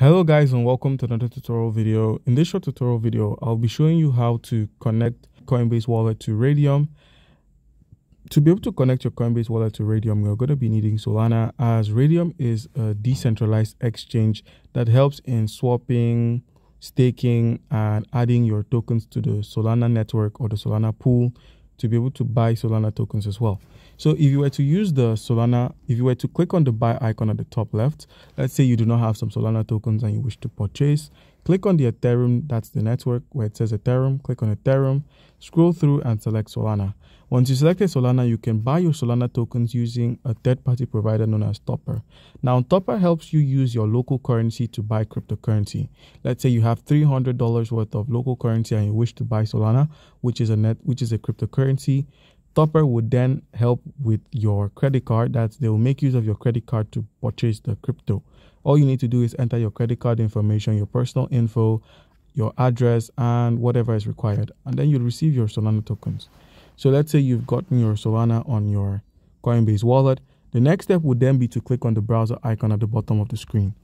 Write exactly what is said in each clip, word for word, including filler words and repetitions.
Hello guys and welcome to another tutorial video. In this short tutorial video, I'll be showing you how to connect Coinbase wallet to Raydium. To be able to connect your Coinbase wallet to Raydium, you're going to be needing Solana, as Raydium is a decentralized exchange that helps in swapping, staking, and adding your tokens to the Solana network or the Solana pool to be able to buy Solana tokens as well. So if you were to use the Solana, if you were to click on the buy icon at the top left, let's say you do not have some Solana tokens and you wish to purchase, click on the Ethereum, that's the network where it says Ethereum, click on Ethereum, scroll through and select Solana. Once you selected Solana, you can buy your Solana tokens using a third-party provider known as Topper. Now, Topper helps you use your local currency to buy cryptocurrency. Let's say you have three hundred dollars worth of local currency and you wish to buy Solana, which is a net, which is a cryptocurrency. Topper would then help with your credit card. That they will make use of your credit card to purchase the crypto. All you need to do is enter your credit card information, your personal info, your address, and whatever is required. And then you'll receive your Solana tokens. So let's say you've gotten your Solana on your Coinbase wallet. The next step would then be to click on the browser icon at the bottom of the screen.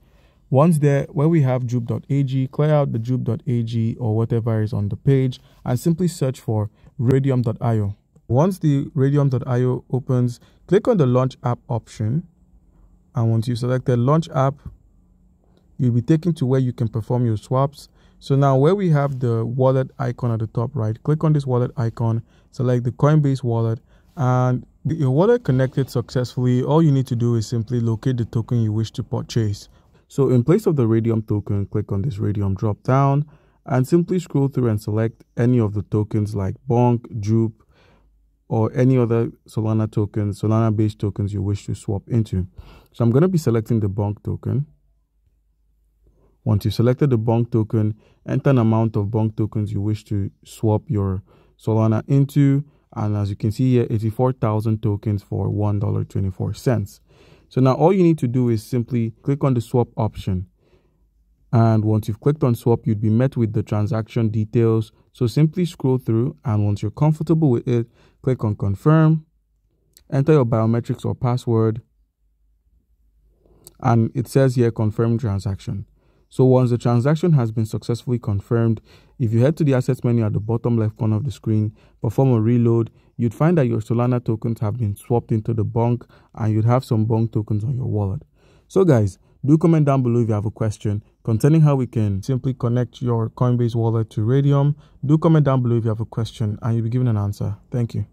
Once there, where we have jup dot A G, clear out the jup dot A G or whatever is on the page and simply search for raydium dot I O. Once the raydium dot I O opens, click on the launch app option, and once you select the launch app, you'll be taken to where you can perform your swaps. So now where we have the wallet icon at the top right, click on this wallet icon, select the Coinbase wallet, and your wallet connected successfully. All you need to do is simply locate the token you wish to purchase. So in place of the Raydium token, click on this Raydium drop down and simply scroll through and select any of the tokens like Bonk, JUP, or any other Solana tokens, Solana based tokens you wish to swap into. So I'm going to be selecting the Bonk token. Once you've selected the Bonk token, enter an amount of Bonk tokens you wish to swap your Solana into. And as you can see here, eighty-four thousand tokens for one dollar and twenty-four cents. So now all you need to do is simply click on the swap option. And once you've clicked on swap, you'd be met with the transaction details. So simply scroll through, and once you're comfortable with it, click on confirm, enter your biometrics or password, and it says here confirm transaction. So once the transaction has been successfully confirmed, if you head to the assets menu at the bottom left corner of the screen, perform a reload, you'd find that your Solana tokens have been swapped into the Bonk, and you'd have some Bonk tokens on your wallet. So guys, do comment down below if you have a question concerning how we can simply connect your Coinbase wallet to Raydium. Do comment down below if you have a question and you'll be given an answer. Thank you.